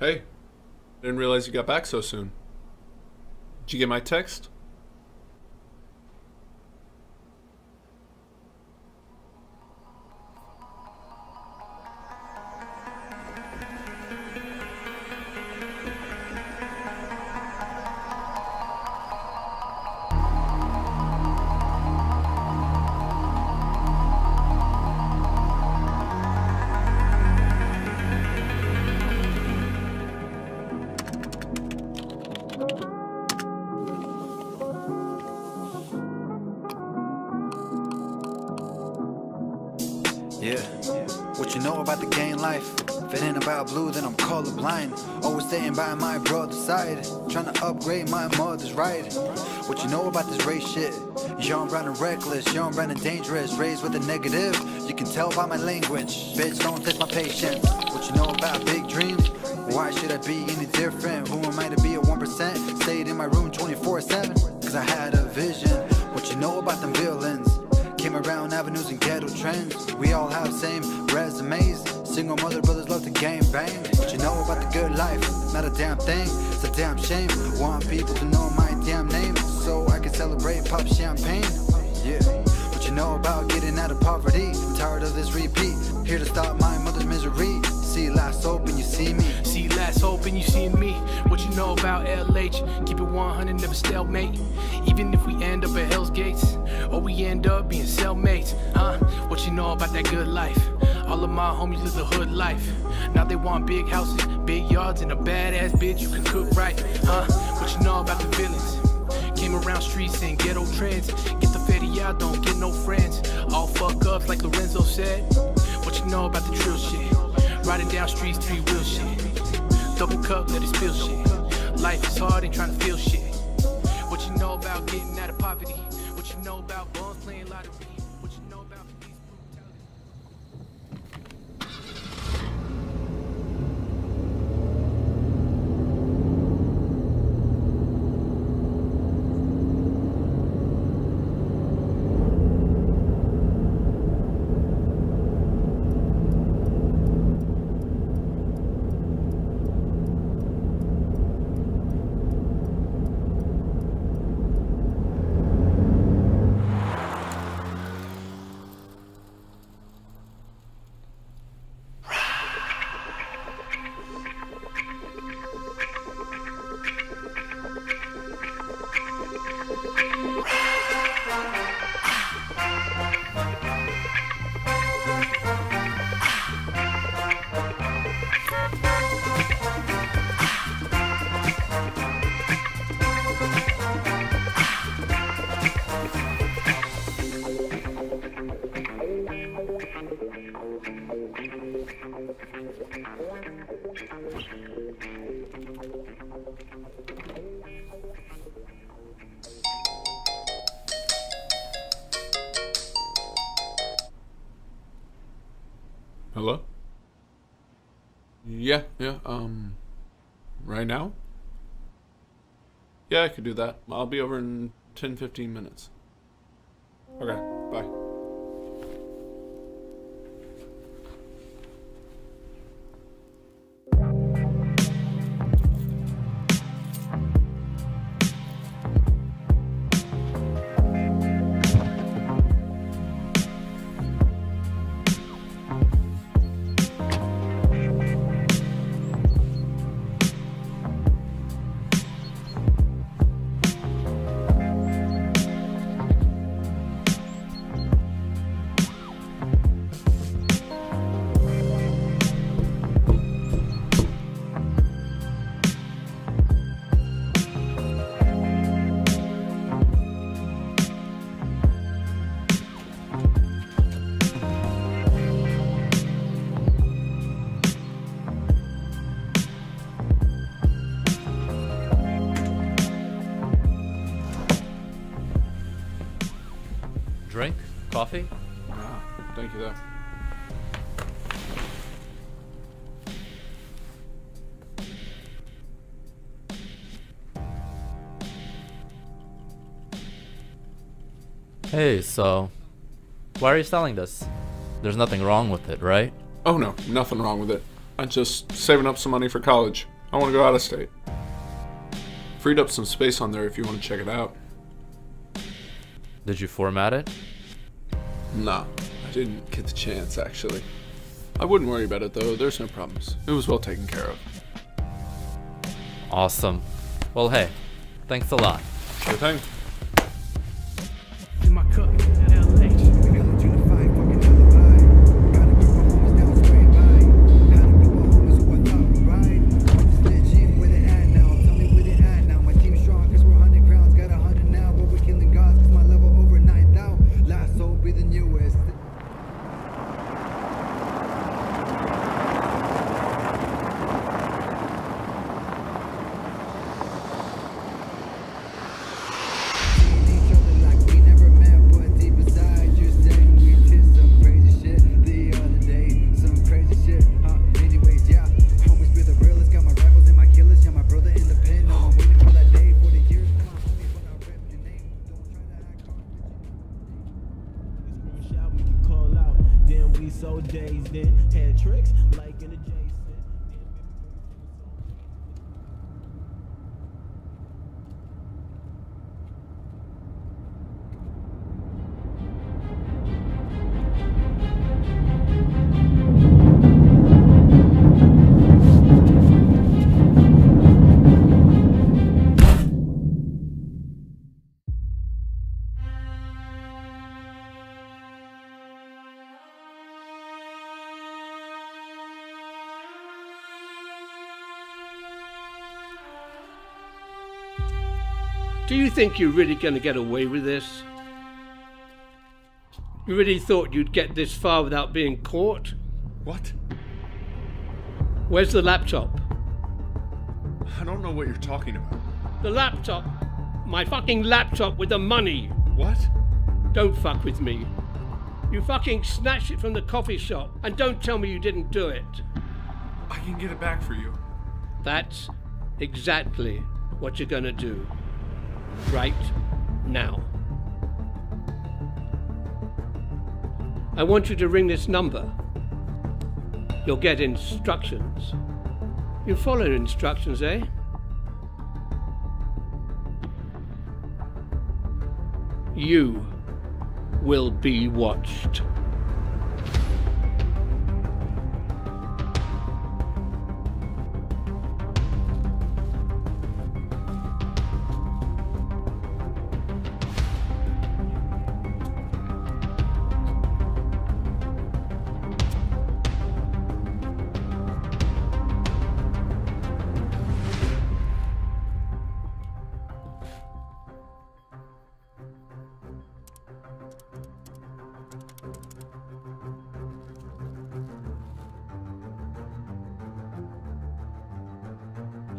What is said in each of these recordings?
Hey, didn't realize you got back so soon. Did you get my text? Yeah, what you know about the gang life? If it ain't about blue, then I'm colorblind. Always staying by my brother's side, trying to upgrade my mother's ride. What you know about this race shit? Young, brown, and reckless, young, brown, and dangerous, raised with a negative. You can tell by my language, bitch, don't test my patience. What you know about big dreams? Why should I be any different? Who am I to be a 1%? Stayed in my room 24/7, cause I had a vision. What you know about them villains? Came around avenues and ghetto trends. We all have same resumes. Single mother brothers love to game bang. What you know about the good life? Not a damn thing, it's a damn shame. Want people to know my damn name, so I can celebrate, pop champagne. Yeah. What you know about getting out of poverty? I'm tired of this repeat, here to stop my mother's misery. See last hope and you see me. See last hope and you see me. What you know about LH? Keep it 100, never stalemate. Even if we end up at Hell's Gates, or we end up being cellmates. What you know about that good life? All of my homies live the hood life. Now they want big houses, big yards, and a badass bitch you can cook right. What you know about the villains? Came around streets and ghetto trends. Get the fatty out, don't get no friends. All fuck ups like Lorenzo said. What you know about the trill shit? Riding down streets, 3-wheel shit. Double cup, let it spill shit. Life is hard, ain't trying to feel shit. What you know about getting out of poverty? What you know about bums playing lottery? What you know about police Hello? Right now? Yeah, I could do that. I'll be over in 10-15 minutes. Okay, bye. Drink? Coffee? Ah, thank you though. Hey, so why are you selling this? There's nothing wrong with it, right? Oh no, nothing wrong with it. I'm just saving up some money for college. I want to go out of state. Freed up some space on there if you want to check it out. Did you format it? Nah, I didn't get the chance actually. I wouldn't worry about it though, there's no problems. It was well taken care of. Awesome. Well, hey, thanks a lot. Sure thing. In my cup. So days then had tricks like in the Jason. Do you think you're really going to get away with this? You really thought you'd get this far without being caught? What? Where's the laptop? I don't know what you're talking about. The laptop. My fucking laptop with the money. What? Don't fuck with me. You fucking snatched it from the coffee shop and don't tell me you didn't do it. I can get it back for you. That's exactly what you're going to do. Right now. I want you to ring this number. You'll get instructions. You follow instructions, eh? You will be watched.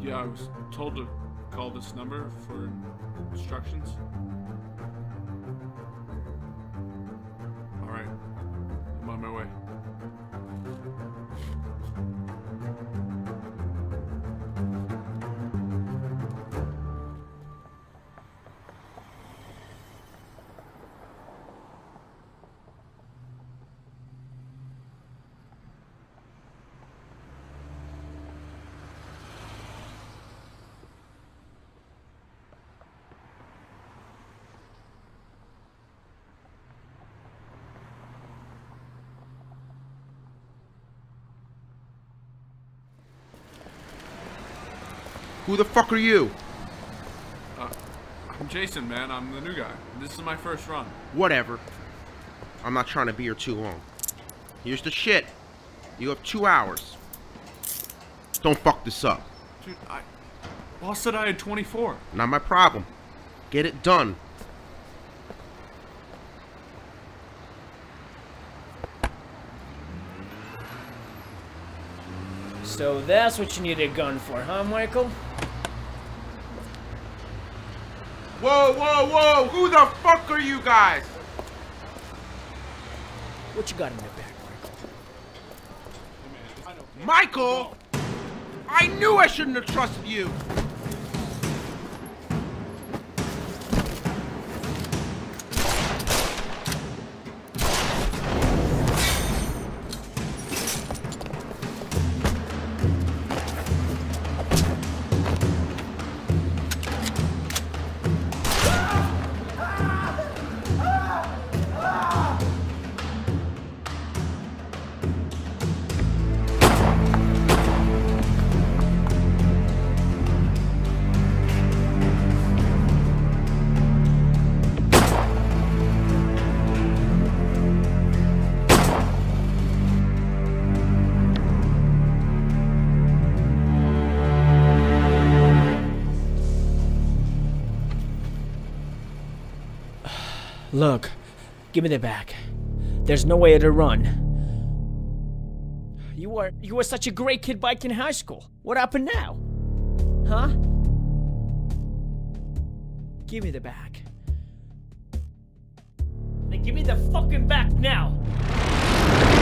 Yeah, I was told to call this number for instructions. All right, I'm on my way. Who the fuck are you? I'm Jason, man. I'm the new guy. This is my first run. Whatever. I'm not trying to be here too long. Here's the shit. You have 2 hours. Don't fuck this up. Dude, boss said I had 24. Not my problem. Get it done. So that's what you need a gun for, huh, Michael? Whoa, whoa, whoa! Who the fuck are you guys? What you got in your bag, Michael? Michael! I knew I shouldn't have trusted you! Look, give me the bag. There's nowhere to run. You were such a great kid back in high school. What happened now? Huh? Give me the bag. Now give me the fucking bag now!